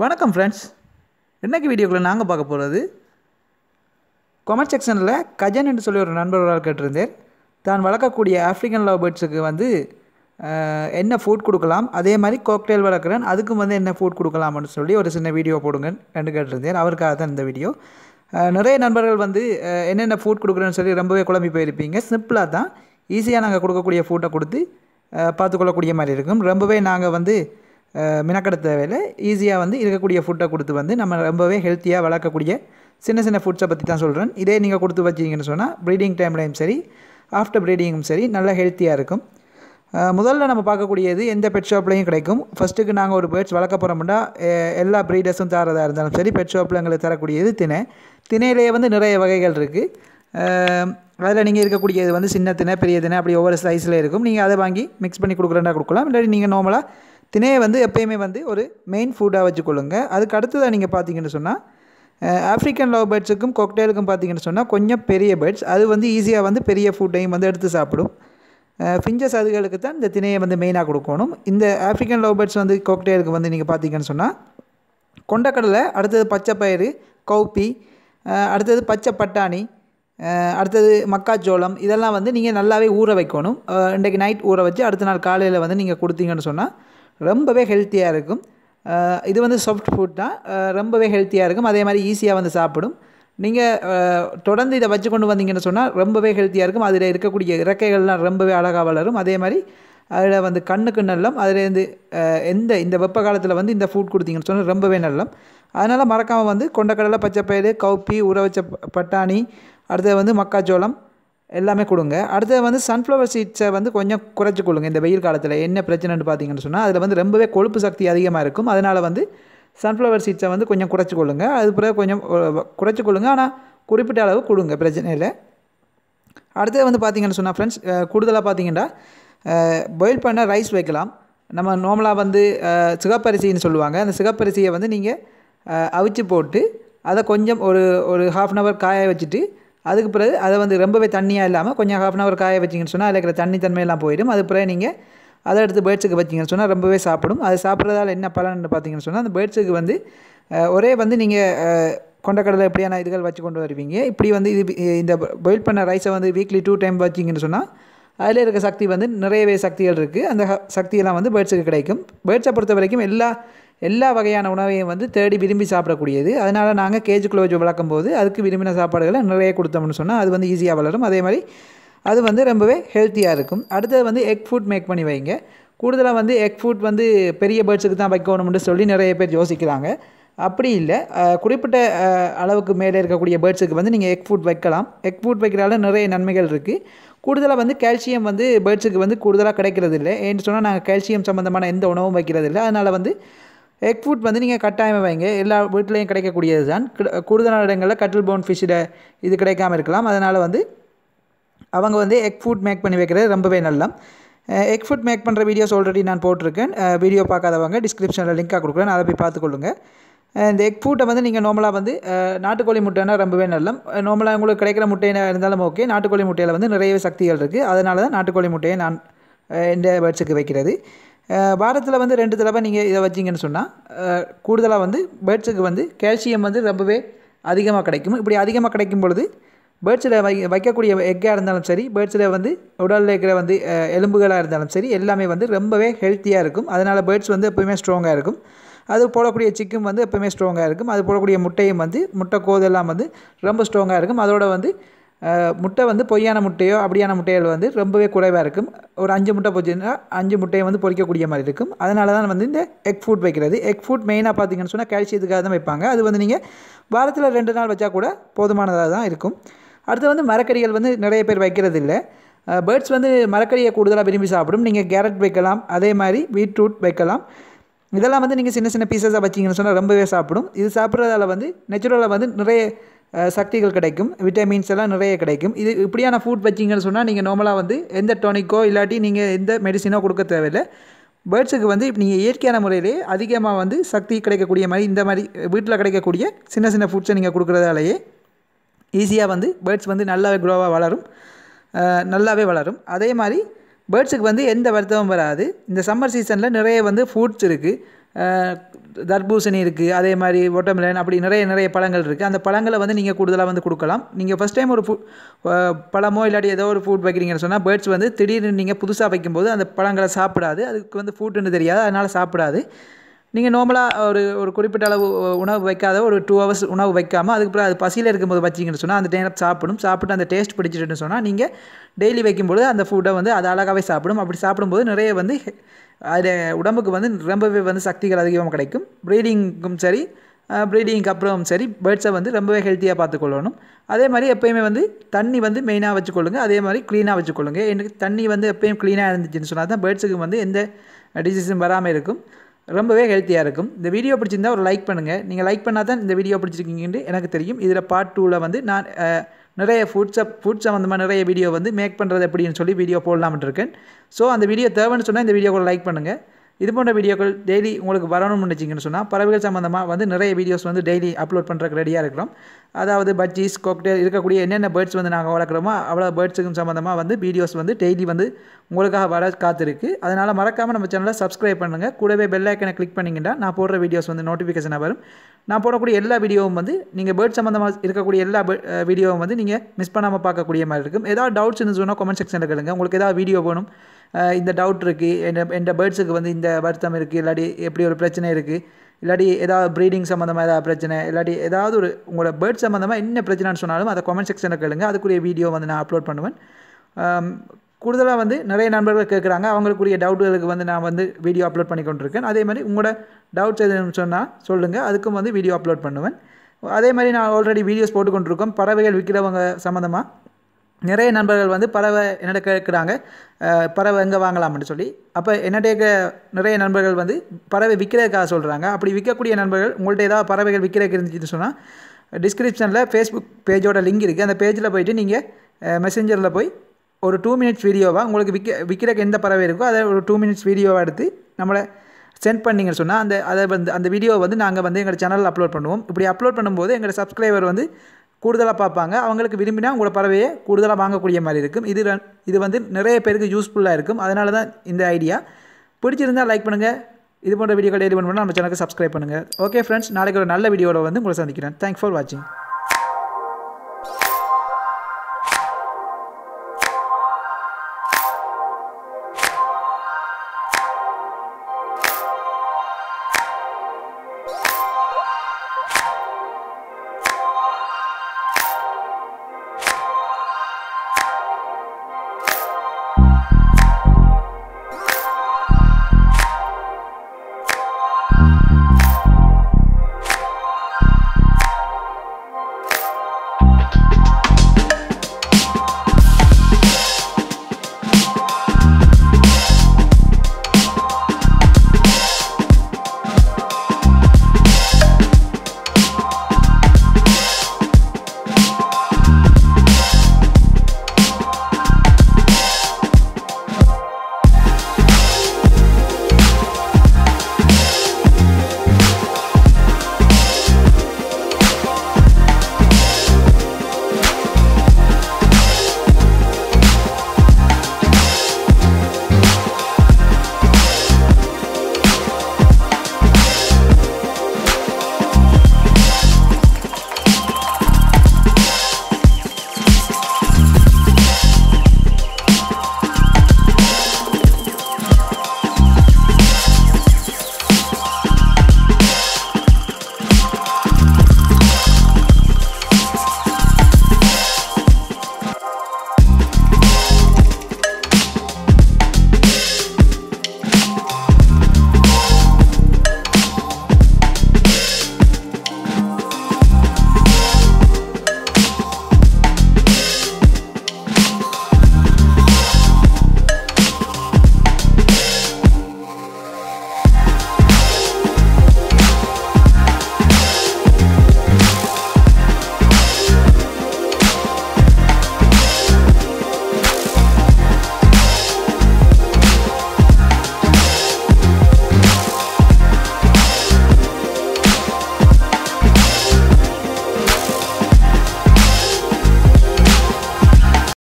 வணக்கம் ஃப்ரெண்ட்ஸ், இன்றைக்கு வீடியோக்குள்ளே நாங்கள் பார்க்க போகிறது கமெண்ட் செக்ஷனில் கஜன் என்று சொல்லி ஒரு நண்பர்களால் கேட்டிருந்தேன். தான் வளர்க்கக்கூடிய ஆஃப்ரிக்கன் லவ் பேர்ட்ஸுக்கு வந்து என்ன ஃபுட் கொடுக்கலாம், அதே மாதிரி கோக்டெயில் வளர்க்குறேன் அதுக்கும் வந்து என்ன ஃபுட் கொடுக்கலாம்னு சொல்லி ஒரு சின்ன வீடியோ போடுங்க என்று கேட்டிருந்தேன். அவருக்காக தான் இந்த வீடியோ. நிறைய நண்பர்கள் வந்து என்னென்ன ஃபுட் கொடுக்குறேன்னு சொல்லி ரொம்பவே குழம்பி போயிருப்பீங்க. சிம்பிளாக தான், ஈஸியாக நாங்கள் கொடுக்கக்கூடிய ஃபுட்டை கொடுத்து பார்த்துக்கொள்ளக்கூடிய மாதிரி இருக்கும். ரொம்பவே நாங்கள் வந்து மினக்கடை தேவையில் ஈஸியாக வந்து இருக்கக்கூடிய ஃபுட்டை கொடுத்து வந்து நம்ம ரொம்பவே ஹெல்த்தியாக வளர்க்கக்கூடிய சின்ன சின்ன ஃபுட்ஸை பற்றி தான் சொல்கிறேன். இதே நீங்கள் கொடுத்து வச்சிங்கன்னு சொன்னால் ப்ரீடிங் டைம்லையும் சரி, ஆஃப்டர் ப்ரீடிங்கும் சரி, நல்லா ஹெல்த்தியாக இருக்கும். முதல்ல நம்ம பார்க்கக்கூடியது எந்த பெட் ஷாப்லையும் கிடைக்கும். ஃபஸ்ட்டுக்கு நாங்கள் ஒரு பேர்ட்ஸ் வளர்க்க போகிறோம்னா எல்லா ப்ரீடர்ஸும் தரதாக இருந்தாலும் சரி, பெட் ஷாப்பில் எங்களுக்கு தரக்கூடியது திணை. திணையிலேயே வந்து நிறைய வகைகள் இருக்குது. அதில் நீங்கள் இருக்கக்கூடியது வந்து சின்ன திணை, பெரிய திணை, அப்படி ஒவ்வொரு சைஸில் இருக்கும். நீங்கள் அதை வாங்கி மிக்ஸ் பண்ணி கொடுக்குறேன்னா கொடுக்கலாம். இல்லாட்டி நீங்கள் நார்மலாக திணையை வந்து எப்போயுமே வந்து ஒரு மெயின் ஃபுட்டாக வச்சுக்கொள்ளுங்க. அதுக்கு அடுத்ததாக நீங்கள் பார்த்தீங்கன்னு சொன்னால் ஆஃப்ரிக்கன் லவ் பேர்ட்ஸுக்கும் கொக்டெயிலுக்கும் பார்த்தீங்கன்னு சொன்னால் கொஞ்சம் பெரிய பேர்ட்ஸ், அது வந்து ஈஸியாக வந்து பெரிய ஃபுட்டையும் வந்து எடுத்து சாப்பிடும். ஃபிஞ்சஸ் அதுகளுக்கு தான் இந்த திணையை வந்து மெயினாக கொடுக்கணும். இந்த ஆஃப்ரிக்கன் லவ் பேர்ட்ஸ் வந்து கொக்டெயிலுக்கு வந்து நீங்கள் பார்த்தீங்கன்னு சொன்னால் கொண்டக்கடலை, அடுத்தது பச்சை பயிறு கௌப்பி, அடுத்தது பச்சை பட்டாணி, அடுத்தது மக்காச்சோளம், இதெல்லாம் வந்து நீங்கள் நல்லாவே ஊற வைக்கணும். இன்றைக்கு நைட் ஊற வச்சு அடுத்த நாள் காலையில் வந்து நீங்கள் கொடுத்தீங்கன்னு சொன்னால் ரொம்பவே ஹெல்த்தியாக இருக்கும். இது வந்து சாஃப்ட் ஃபுட் தான், ரொம்பவே ஹெல்த்தியாக இருக்கும். அதே மாதிரி ஈஸியாக வந்து சாப்பிடும். நீங்கள் தொடர்ந்து இதை வச்சு கொண்டு வந்தீங்கன்னு சொன்னால் ரொம்பவே ஹெல்த்தியாக இருக்கும். அதில் இருக்கக்கூடிய இறக்கைகள்லாம் ரொம்பவே அழகாக வளரும். அதே மாதிரி அதில் வந்து கண்ணுக்கு நல்லம். அதிலேருந்து இந்த வெப்ப காலத்தில் வந்து இந்த ஃபுட் கொடுத்தீங்கன்னு சொன்னால் ரொம்பவே நல்லம். அதனால் மறக்காமல் வந்து கொண்டக்கடலை, பச்சைப்பயிறு, கௌப்பி, ஊற வச்ச பட்டாணி, அடுத்தது வந்து மக்காச்சோளம் எல்லாமே கொடுங்க. அடுத்தது வந்து சன்ஃப்ளவர் சீட்ஸை வந்து கொஞ்சம் குறைச்சி கொடுங்க. இந்த வெயில் காலத்தில் என்ன பிரச்சனைன்னு பார்த்தீங்கன்னு சொன்னால் அதில் வந்து ரொம்பவே கொழுப்பு சக்தி அதிகமாக இருக்கும். அதனால் வந்து சன்ஃப்ளவர் சீட்ஸை வந்து கொஞ்சம் குறைச்சி கொள்ளுங்க. அது பிறகு கொஞ்சம் குறைச்சி கொள்ளுங்க, ஆனால் குறிப்பிட்ட அளவு கொடுங்க, பிரச்சனை இல்லை. அடுத்தது வந்து பார்த்தீங்கன்னு சொன்னால் ஃப்ரெண்ட்ஸ், கூடுதலாக பார்த்தீங்கன்னா பாயில் பண்ண ரைஸ் வைக்கலாம். நம்ம நார்மலாக வந்து சிகப்பரிசின்னு சொல்லுவாங்க. அந்த சிகப்பரிசியை வந்து நீங்கள் அவிச்சு போட்டு அதை கொஞ்சம் ஒரு ஹாஃப் அன் ஹவர் காய வச்சுட்டு அதுக்கு பிறகு அதை வந்து ரொம்பவே தண்ணியாக இல்லாமல் கொஞ்சம் ஹாஃப் அன் ஹவர் காய வச்சிங்கன்னு சொன்னால் அதில் இருக்கிற தண்ணி தன்மையெல்லாம் போயிடும். அது பிறகு நீங்கள் அதை எடுத்து பேர்ட்ஸுக்கு வச்சிங்கன்னு சொன்னால் ரொம்பவே சாப்பிடும். அது சாப்பிட்றதால என்ன பலன்னு பார்த்தீங்கன்னு சொன்னால் அந்த பேர்ட்ஸுக்கு வந்து ஒரே வந்து நீங்கள் கொண்டக்கடலை எப்படியான இதுகள் வச்சு கொண்டு வருவீங்க. இப்படி வந்து இந்த பாயில் பண்ண ரைஸை வந்து வீக்லி 2 டைம் வச்சிங்கன்னு சொன்னால் அதில் இருக்க சக்தி வந்து நிறையவே சக்திகள் இருக்குது. அந்த சக்தியெல்லாம் வந்து பேர்ட்ஸுக்கு கிடைக்கும். பேர்ட்ஸை பொறுத்த வரைக்கும் எல்லா வகையான உணவையும் வந்து தேடி விரும்பி சாப்பிடக்கூடியது. அதனால் நாங்கள் கேஜுக்குள்ளே வச்சு வளர்க்கும் போது அதுக்கு விரும்பின சாப்பாடுகளை நிறைய கொடுத்தோம்னு சொன்னால் அது வந்து ஈஸியாக வளரும். அதே மாதிரி அது வந்து ரொம்பவே ஹெல்த்தியாக இருக்கும். அடுத்தது வந்து எக் ஃபுட் மேக் பண்ணி வைங்க. கூடுதலாக வந்து எக் ஃபுட் வந்து பெரிய பேர்ட்ஸுக்கு தான் வைக்கணும்னு சொல்லி நிறைய பேர் யோசிக்கிறாங்க. அப்படி இல்லை, குறிப்பிட்ட அளவுக்கு மேலே இருக்கக்கூடிய பேர்ட்ஸுக்கு வந்து நீங்கள் எக் ஃபுட் வைக்கலாம். எக் ஃபுட் வைக்கிறதால நிறைய நன்மைகள் இருக்குது. கூடுதலாக வந்து கால்சியம் வந்து பேர்ட்ஸுக்கு வந்து கூடுதலாக கிடைக்கிறது இல்லை. ஏன்னு சொன்னால் நாங்கள் கால்சியம் சம்மந்தமான எந்த உணவும் வைக்கிறது இல்லை. அதனால் வந்து எக் ஃபுட் வந்து நீங்கள் கட்டாயமாக வைங்க. எல்லா வீட்லேயும் கிடைக்கக்கூடியது தான். கூடுதலான இடங்களில் கட்டில் போன் ஃபிஷ்ஷில் இது கிடைக்காமல் இருக்கலாம். அதனால் வந்து அவங்க வந்து எக் ஃபுட் மேக் பண்ணி வைக்கிறது ரொம்பவே நல்லம். எக் ஃபுட் மேக் பண்ணுற வீடியோஸ் ஆல்ரெடி நான் போட்டிருக்கேன். வீடியோ பார்க்காதவங்க டிஸ்கிரிப்ஷனில் லிங்காக கொடுக்குறேன், அதை போய் பார்த்துக்கொள்ளுங்க. இந்த எக் ஃபுட்டை வந்து நீங்கள் நார்மலாக வந்து நாட்டுக்கோழி முட்டைன்னா ரொம்பவே நல்லம். நார்மலாக உங்களுக்கு கிடைக்கிற முட்டையினா இருந்தாலும் ஓகே. நாட்டுக்கோழி முட்டையில் வந்து நிறைய சக்திகள் இருக்குது. அதனால தான் நாட்டுக்கோழி முட்டையை நான் இந்த பேர்ட்ஸுக்கு வைக்கிறது. வாரத்தில் வந்து 2 தடவை நீங்கள் இதை வச்சிங்கன்னு சொன்னால் கூடுதலாக வந்து பேர்ட்ஸுக்கு வந்து கால்சியம் வந்து ரொம்பவே அதிகமாக கிடைக்கும். இப்படி அதிகமாக கிடைக்கும் பொழுது பேர்ட்ஸில் வைக்கக்கூடிய எக்காக இருந்தாலும் சரி, பேர்ட்ஸில் வந்து உடலில் இருக்கிற வந்து எலும்புகளாக இருந்தாலும் சரி, எல்லாமே வந்து ரொம்பவே ஹெல்த்தியாக இருக்கும். அதனால் பேர்ட்ஸ் வந்து எப்போயுமே ஸ்ட்ராங்காக இருக்கும். அது போடக்கூடிய சிக்கும் வந்து எப்போயுமே ஸ்ட்ராங்காக இருக்கும். அது போடக்கூடிய முட்டையும் வந்து முட்டைக்கோதெல்லாம் வந்து ரொம்ப ஸ்ட்ராங்காக இருக்கும். அதோட வந்து முட்டை வந்து பொய்யான முட்டையோ அப்படியான முட்டைகள் வந்து ரொம்பவே குறைவாக இருக்கும். ஒரு 5 முட்டை போச்சுன்னா 5 முட்டையை வந்து பொறிக்கக்கூடிய மாதிரி இருக்கும். அதனால தான் வந்து இந்த எக் ஃபுட் வைக்கிறது. எக் ஃபுட் மெயினாக பார்த்தீங்கன்னு சொன்னால் கால்சியத்துக்காக தான் வைப்பாங்க. அது வந்து நீங்கள் வாரத்தில் 2 நாள் வச்சா கூட போதுமானதாக தான் இருக்கும். அடுத்து வந்து மரக்கறிகள் வந்து நிறைய பேர் வைக்கிறது இல்லை. பேர்ட்ஸ் வந்து மரக்கறியை கூடுதலாக விரும்பி சாப்பிடும். நீங்கள் கேரட் வைக்கலாம், அதே மாதிரி பீட்ரூட் வைக்கலாம். இதெல்லாம் வந்து நீங்கள் சின்ன சின்ன பீஸஸாக வச்சிங்கன்னு சொன்னால் ரொம்பவே சாப்பிடும். இது சாப்பிட்றதால வந்து நேச்சுரலாக வந்து நிறைய சக்திகள் கிடைக்கும், விட்டமின்ஸ் எல்லாம் நிறைய கிடைக்கும். இது இப்படியான ஃபுட் வச்சிங்கன்னு சொன்னால் நீங்கள் நார்மலாக வந்து எந்த டானிக்கோ இல்லாட்டி நீங்கள் எந்த மெடிசினோ கொடுக்க தேவையில்லை. பேர்ட்ஸுக்கு வந்து இப்போ நீங்கள் இயற்கையான முறையிலேயே அதிகமாக வந்து சக்தி கிடைக்கக்கூடிய மாதிரி இந்த மாதிரி வீட்டில் கிடைக்கக்கூடிய சின்ன சின்ன ஃபுட்ஸை நீங்கள் கொடுக்குறதாலேயே ஈஸியாக வந்து பேர்ட்ஸ் வந்து நல்லாவே க்ரோவாக வளரும், நல்லாவே வளரும். அதே மாதிரி பேர்ட்ஸுக்கு வந்து எந்த வருத்தமும் வராது. இந்த சம்மர் சீசனில் நிறைய வந்து ஃபுட்ஸ் இருக்குது. தர்பூசணி இருக்குது, அதே மாதிரி வாட்டர்மெலன், அப்படி நிறைய நிறைய பழங்கள் இருக்குது. அந்த பழங்களை வந்து நீங்கள் கூடுதலாக வந்து கொடுக்கலாம். நீங்கள் ஃபஸ்ட் டைம் ஒரு பழமோ இல்லாட்டி ஏதோ ஒரு ஃப்ரூட் வைக்கிறீங்கன்னு சொன்னால் பேர்ட்ஸ் வந்து திடீர்னு நீங்கள் புதுசாக வைக்கும்போது அந்த பழங்களை சாப்பிடாது, அதுக்கு வந்து ஃப்ரூட்டுன்னு தெரியாது, அதனால் சாப்பிடாது. நீங்கள் நார்மலாக ஒரு குறிப்பிட்ட அளவு உணவு வைக்காத ஒரு 2 hours உணவு வைக்காமல் அதுக்கப்புறம் அது பசியில் இருக்கும்போது வச்சிங்கன்னு சொன்னால் அந்த டைம் சாப்பிட்டு அந்த டேஸ்ட் பிடிச்சிட்டுன்னு சொன்னால் நீங்கள் டெய்லி வைக்கும்போது அந்த ஃபுட்டை வந்து அது அழகாகவே சாப்பிடும். அப்படி சாப்பிடும்போது நிறைய வந்து அது உடம்புக்கு வந்து ரொம்பவே வந்து சக்திகள் அதிகமாக கிடைக்கும். ப்ரீடிங்க்கும் சரி, ப்ரீடிங்க்கு அப்புறம் சரி, பேர்ட்ஸை வந்து ரொம்பவே ஹெல்த்தியாக பார்த்துக்கொள்ளணும். அதே மாதிரி எப்போயுமே வந்து தண்ணி வந்து மெயினாக வச்சுக்கொள்ளுங்க, அதே மாதிரி க்ளீனாக வச்சுக்கொள்ளுங்க. எனக்கு தண்ணி வந்து எப்போயும் க்ளீனாக இருந்துச்சுன்னு சொன்னால் தான் பேர்ட்ஸுக்கு வந்து எந்த டிசீஸும் வராமல் இருக்கும், ரொம்பவே ஹெல்த்தியாக இருக்கும். இந்த வீடியோ பிடிச்சிருந்தால் ஒரு லைக் பண்ணுங்கள். நீங்கள் லைக் பண்ணால் தான் இந்த வீடியோ பிடிச்சிருக்கீங்கன்னு எனக்கு தெரியும். இதில் பார்ட் 2ல் வந்து நான் நிறைய ஃபுட் சம்மந்தமாக நிறைய வீடியோ வந்து மேக் பண்ணுறது எப்படின்னு சொல்லி வீடியோ போடலாம்னு இருக்கேன். ஸோ அந்த வீடியோ தேவைன்னு சொன்னால் இந்த வீடியோக்களை லைக் பண்ணுங்கள். இது போன்ற வீடியோக்கள் டெய்லி உங்களுக்கு வரணும்னு நினச்சிங்கன்னு சொன்னால் பறவைகள் சம்மந்தமாக வந்து நிறைய வீடியோஸ் வந்து டெய்லி அப்லோட் பண்ணுறதுக்கு ரெடியாக இருக்கிறோம். அதாவது பஜ்ஜீஸ், காக்டெயில் இருக்கக்கூடிய என்னென்ன பேர்ட்ஸ் வந்து நாங்கள் வளர்க்குறோமோ அவ்வளோ பேர்ட்ஸுக்கும் சம்மந்தமாக வந்து வீடியோஸ் வந்து டெய்லி வந்து உங்களுக்காக வர காத்திருக்கு. அதனால் மறக்காமல் நம்ம சேனலை சப்ஸ்கிரைப் பண்ணுங்கள். கூடவே பெல் ஐக்கனை கிளிக் பண்ணிங்கன்னா நான் போடுற வீடியோஸ் வந்து நோட்டிஃபிகேஷனாக வரும். நான் போடக்கூடிய எல்லா வீடியோவும் வந்து நீங்கள் பேர்ட்ஸ் சம்மந்தமாக இருக்கக்கூடிய எல்லா வீடியோவும் வந்து நீங்கள் மிஸ் பண்ணாமல் பார்க்கக்கூடிய மாதிரி இருக்கும். ஏதாவது டவுட்ஸ் இருந்துச்சுன்னா கமெண்ட் செக்ஷனில் கேளுங்க. உங்களுக்கு ஏதாவது வீடியோ வேணும், இந்த டவுட் இருக்குது, எந்த பேர்ட்ஸுக்கு வந்து இந்த வருத்தம் இருக்குது, இல்லாட்டி எப்படி ஒரு பிரச்சனை இருக்குது, இல்லாட்டி ஏதாவது ப்ரீடிங் சம்மந்தமாக ஏதாவது பிரச்சனை, இல்லாட்டி ஏதாவது ஒரு உங்களோட பேர்ட்ஸ் சம்மந்தமாக என்ன பிரச்சனைன்னு சொன்னாலும் அதை கமெண்ட் செக்ஷனில் கேளுங்க. அதுக்குரிய வீடியோ வந்து நான் அப்லோட் பண்ணுவேன். கூடுதலாக வந்து நிறைய நண்பர்கள் கேட்குறாங்க, அவங்களுக்குரிய டவுட்டுகளுக்கு வந்து நான் வந்து வீடியோ அப்லோட் பண்ணி கொண்டிருக்கேன். அதே மாதிரி உங்களோட டவுட்ஸ் எதுன்னு சொன்னால் சொல்லுங்கள், அதுக்கும் வந்து வீடியோ அப்லோட் பண்ணுவேன். அதே மாதிரி நான் ஆல்ரெடி வீடியோஸ் போட்டுக்கொண்டிருக்கோம். பறவைகள் விற்கிறவங்க சம்மந்தமாக நிறைய நண்பர்கள் வந்து பறவை என்னட்ட கேட்குறாங்க, பறவை எங்கே வாங்கலாம்னு சொல்லி. அப்போ என்னட்ட நிறைய நண்பர்கள் வந்து பறவை விற்கிறதுக்காக சொல்கிறாங்க. அப்படி விற்கக்கூடிய நண்பர்கள் உங்கள்கிட்ட ஏதாவது பறவைகள் விற்கிறதுக்கு இருந்துச்சுன்னு சொன்னால் டிஸ்கிரிப்ஷனில் ஃபேஸ்புக் பேஜோட லிங்க் இருக்குது. அந்த பேஜில் போய்ட்டு நீங்கள் மெசேஞ்சரில் போய் ஒரு 2 minutes வீடியோவாக உங்களுக்கு விற்கிறக்கு எந்த பறவை இருக்கோ அதை ஒரு 2 minutes வீடியோவாக எடுத்து நம்மளை சென்ட் பண்ணிங்கன்னு சொன்னால் அந்த வீடியோவை வந்து நாங்கள் வந்து எங்கள் சேனலில் அப்லோட் பண்ணுவோம். இப்படி அப்லோட் பண்ணும்போது எங்களோட சப்ஸ்கிரைபர் வந்து கூடுதலாக பார்ப்பாங்க. அவங்களுக்கு விரும்பினா உங்களோட பறவையை கூடுதலாக வாங்கக்கூடிய மாதிரி இருக்கும். இது வந்து நிறைய பேருக்கு யூஸ்ஃபுல்லாக இருக்கும். அதனால தான் இந்த ஐடியா. பிடிச்சிருந்தால் லைக் பண்ணுங்கள். இது போன்ற வீடியோக்கள் டெய்லி பண்ணால் நம்ம சேனலுக்கு சப்ஸ்கிரைப் பண்ணுங்கள். ஓகே ஃப்ரெண்ட்ஸ், நாளைக்கு ஒரு நல்ல வீடியோவில் வந்து உங்களை சந்திக்கிறேன். தேங்க்ஸ் ஃபார் வாட்சிங்.